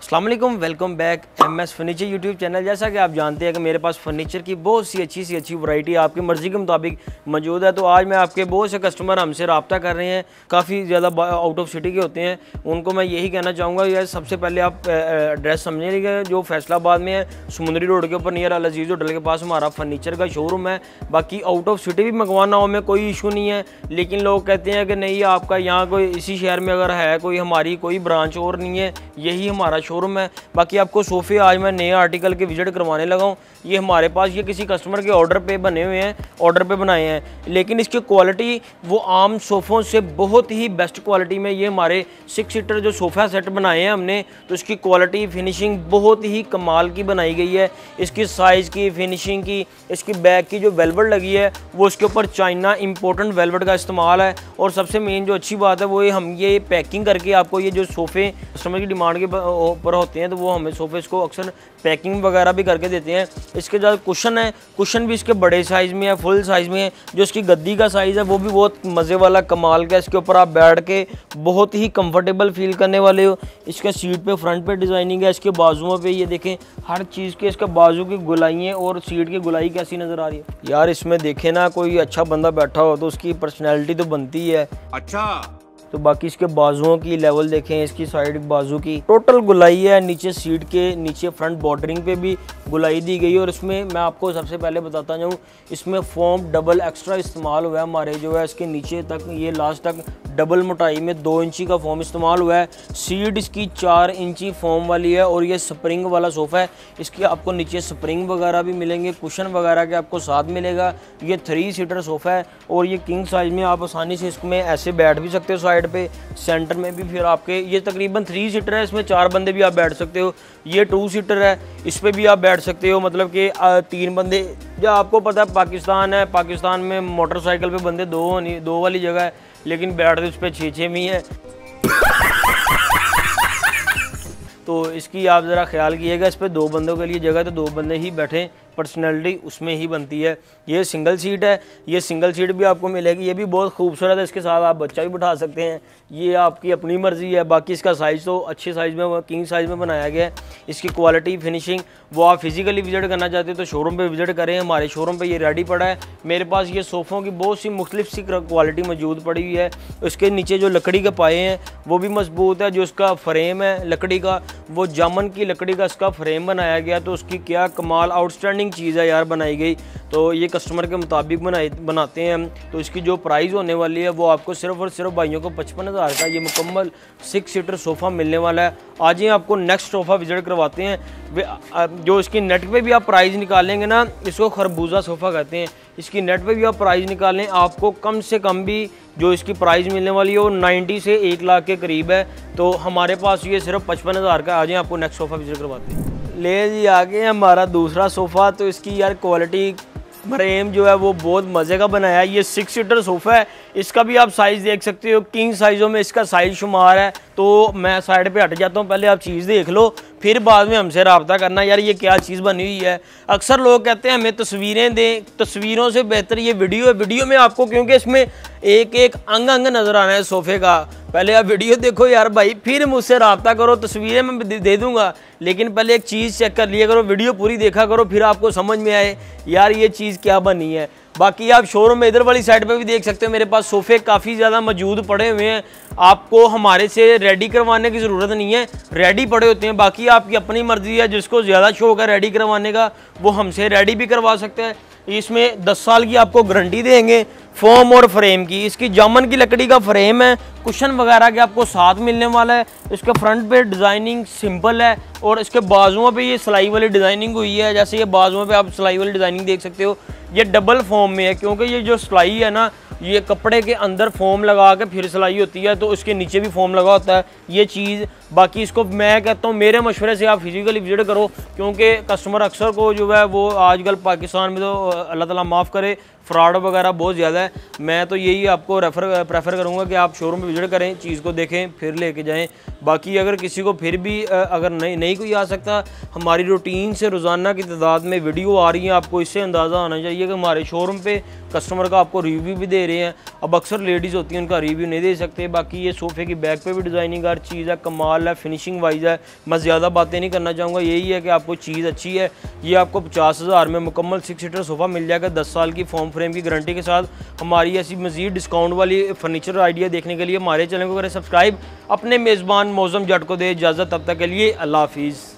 अस्सलाम वालेकुम, welcome back MS furniture YouTube channel. जैसा कि आप जानते हैं कि मेरे पास फर्नीचर की बहुत सी अच्छी वैरायटी आपकी मर्ज़ी के मुताबिक मौजूद है। तो आज मैं आपके बहुत से कस्टमर हमसे रब्ता कर रहे हैं, काफ़ी ज़्यादा आउट ऑफ सिटी के होते हैं। उनको मैं यही कहना चाहूँगा कि सबसे पहले आप एड्रेस समझेंगे जो फैसलाबाद में है, समुंदरी रोड के ऊपर नियर अल अजीज़ होटल के पास हमारा फर्नीचर का शोरूम है। बाकी आउट ऑफ सिटी भी मंगवाना हो में कोई इशू नहीं है, लेकिन लोग कहते हैं कि नहीं आपका यहाँ कोई इसी शहर में अगर है कोई, हमारी कोई ब्रांच और नहीं है, यही हमारा शोरूम है। बाकी आपको सोफ़े आज मैं नए आर्टिकल के विजिट करवाने लगा हूँ। ये हमारे पास ये किसी कस्टमर के ऑर्डर पे बने हुए हैं, ऑर्डर पे बनाए हैं, लेकिन इसकी क्वालिटी वो आम सोफ़ों से बहुत ही बेस्ट क्वालिटी में ये हमारे 6 सीटर जो सोफ़ा सेट बनाए हैं हमने, तो इसकी क्वालिटी फिनिशिंग बहुत ही कमाल की बनाई गई है। इसकी साइज़ की, फिनिशिंग की, इसकी बैक की जो वेलवेट लगी है वो उसके ऊपर चाइना इम्पोर्टेंट वेलवेट का इस्तेमाल है। और सबसे मेन जो अच्छी बात है वो हम ये पैकिंग करके आपको ये जो सोफ़े कस्टमर की डिमांड के पर होते हैं तो वो हमें सोफे इसको अक्सर पैकिंग वगैरह भी करके देते हैं। इसके साथ कुशन है, कुशन भी इसके बड़े साइज़ में है, फुल साइज़ में है। जो इसकी गद्दी का साइज़ है वो भी बहुत मज़े वाला कमाल का, इसके ऊपर आप बैठ के बहुत ही कंफर्टेबल फील करने वाले हो। इसके सीट पे फ्रंट पे डिज़ाइनिंग है, इसके बाजुओं पर ये देखें हर चीज़ के, इसके बाजू की गुलाइयाँ और सीट की गुलाई कैसी नज़र आ रही है। यार इसमें देखे ना, कोई अच्छा बंदा बैठा हो तो उसकी पर्सनैलिटी तो बनती है। अच्छा तो बाकी इसके बाजुओं की लेवल देखें, इसकी साइड बाजू की टोटल गुलाई है, नीचे सीट के नीचे फ्रंट बॉर्डरिंग पे भी गुलाई दी गई है। और इसमें मैं आपको सबसे पहले बताता जाऊँ, इसमें फोम डबल एक्स्ट्रा इस्तेमाल हुआ है हमारे जो है इसके नीचे तक, ये लास्ट तक डबल मोटाई में 2 इंची का फोम इस्तेमाल हुआ है। सीट इसकी 4 इंची फोम वाली है और ये स्प्रिंग वाला सोफ़ा है, इसकी आपको नीचे स्प्रिंग वगैरह भी मिलेंगे, कुशन वगैरह के आपको साथ मिलेगा। ये 3 सीटर सोफ़ा है और ये किंग साइज़ में, आप आसानी से इसमें ऐसे बैठ भी सकते हो साइड पे, सेंटर में भी फिर आपके ये तकरीबन 3 सीटर है, इसमें 4 बंदे भी आप बैठ सकते हो। ये 2 सीटर है, इस पर भी आप बैठ सकते हो, मतलब कि 3 बंदे। या आपको पता है पाकिस्तान है, पाकिस्तान में मोटरसाइकिल पे बंदे दो वाली जगह है, लेकिन बैठते उस पर 6-6 भी है। तो इसकी आप ज़रा ख्याल कीजिएगा, इस पर 2 बंदों के लिए जगह तो 2 बंदे ही बैठें, पर्सनैलिटी उसमें ही बनती है। ये सिंगल सीट है, ये सिंगल सीट भी आपको मिलेगी, ये भी बहुत खूबसूरत है, इसके साथ आप बच्चा भी बिठा सकते हैं, ये आपकी अपनी मर्ज़ी है। बाकी इसका साइज़ तो अच्छे साइज़ में, किंग साइज़ में बनाया गया है। इसकी क्वालिटी फिनिशिंग वो आप फिजिकली विजिट करना चाहते हो तो शोरूम पर विजिट करें, हमारे शोरूम पर ये रेडी पड़ा है। मेरे पास ये सोफ़ों की बहुत सी मुख्तलिफ सी क्वालिटी मौजूद पड़ी हुई है। उसके नीचे जो लकड़ी के पाए हैं वो भी मजबूत है, जो इसका फ्रेम है लकड़ी का, वो जामुन की लकड़ी का इसका फ्रेम बनाया गया, तो उसकी क्या कमाल आउटस्टैंडिंग चीज़ है यार बनाई गई। तो ये कस्टमर के मुताबिक बनाते हैं हम। तो इसकी जो प्राइस होने वाली है वो आपको सिर्फ और सिर्फ भाइयों को 55,000 का ये मुकम्मल 6 सीटर सोफ़ा मिलने वाला है। आज ही आपको नेक्स्ट सोफ़ा विजिट करवाते हैं, जो इसकी नेट पे भी आप प्राइस निकालेंगे ना, इसको खरबूजा सोफ़ा कहते हैं, इसकी नेट पे भी आप प्राइस निकालें, आपको कम से कम भी जो इसकी प्राइस मिलने वाली है वो 90 से 1 लाख के करीब है। तो हमारे पास ये सिर्फ 55,000 का। आज ही आपको नेक्स्ट सोफ़ा विजिट करवाते हैं। ले जी आ गए हमारा दूसरा सोफ़ा। तो इसकी यार क्वालिटी फ्रेम जो है वो बहुत मज़े का बनाया है। ये 6 सीटर सोफ़ा है, इसका भी आप साइज़ देख सकते हो, किंग साइज़ों में इसका साइज़ शुमार है। तो मैं साइड पे हट जाता हूँ, पहले आप चीज़ देख लो फिर बाद में हमसे रब्ता करना यार ये क्या चीज़ बनी हुई है। अक्सर लोग कहते हैं हमें तस्वीरें दें, तस्वीरों से बेहतर ये वीडियो है। वीडियो में आपको क्योंकि इसमें एक एक अंग अंग नज़र आना है सोफ़े का, पहले आप वीडियो देखो यार भाई, फिर मुझसे रब्ता करो, तस्वीरें मैं दे दूँगा, लेकिन पहले एक चीज़ चेक कर लिया करो, वीडियो पूरी देखा करो, फिर आपको समझ में आए यार ये चीज़ क्या बनी है। बाकी आप शोरूम में इधर वाली साइड पे भी देख सकते हो, मेरे पास सोफ़े काफ़ी ज़्यादा मौजूद पड़े हुए हैं, आपको हमारे से रेडी करवाने की ज़रूरत नहीं है, रेडी पड़े होते हैं। बाकी आपकी अपनी मर्ज़ी है, जिसको ज़्यादा शौक है रेडी करवाने का वो हमसे रेडी भी करवा सकते हैं। इसमें 10 साल की आपको गारंटी देंगे फोम और फ्रेम की। इसकी जामुन की लकड़ी का फ्रेम है, कुशन वगैरह के आपको साथ मिलने वाला है। इसके फ्रंट पे डिज़ाइनिंग सिंपल है और इसके बाजुओं पे ये सिलाई वाली डिज़ाइनिंग हुई है, जैसे ये बाजुओं पे आप सिलाई वाली डिज़ाइनिंग देख सकते हो। ये डबल फोम में है क्योंकि ये जो सिलाई है ना, ये कपड़े के अंदर फोम लगा के फिर सिलाई होती है, तो इसके नीचे भी फोम लगा होता है ये चीज़। बाकी इसको मैं कहता हूँ मेरे मशवरे से आप फिजिकली विजिट करो, क्योंकि कस्टमर अक्सर को जो है वो आजकल पाकिस्तान में, तो अल्लाह ताला माफ़ करे, फ्रॉड वगैरह बहुत ज़्यादा है। मैं तो यही आपको प्रेफर करूँगा कि आप शोरूम पर विजिट करें, चीज़ को देखें, फिर लेके जाएं। बाकी अगर किसी को फिर भी अगर नहीं कोई आ सकता, हमारी रूटीन से रोज़ाना की तादाद में वीडियो आ रही है, आपको इससे अंदाज़ा आना चाहिए कि हमारे शोरूम पे कस्टमर का आपको रिव्यू भी दे रहे हैं। अब अक्सर लेडीज़ होती हैं उनका रिव्यू नहीं दे सकते। बाकी ये सोफ़े की बैक पे भी डिज़ाइनिंग हर चीज़ है, कमाल है, फिनिशिंग वाइज है। मैं ज़्यादा बातें नहीं करना चाहूँगा, यही है कि आपको चीज़ अच्छी है। ये आपको 50,000 में मुकम्मल 6 सीटर सोफ़ा मिल जाएगा 10 साल की फॉर्म फ्रेम की गारंटी के साथ। हमारी ऐसी मज़ीद डिस्काउंट वाली फर्नीचर आइडिया देखने के लिए हमारे चैनल को करें सब्सक्राइब। अपने मेज़बान मौसम जट को दे इजाज़त, तब तक के लिए अल्लाह हाफिज़।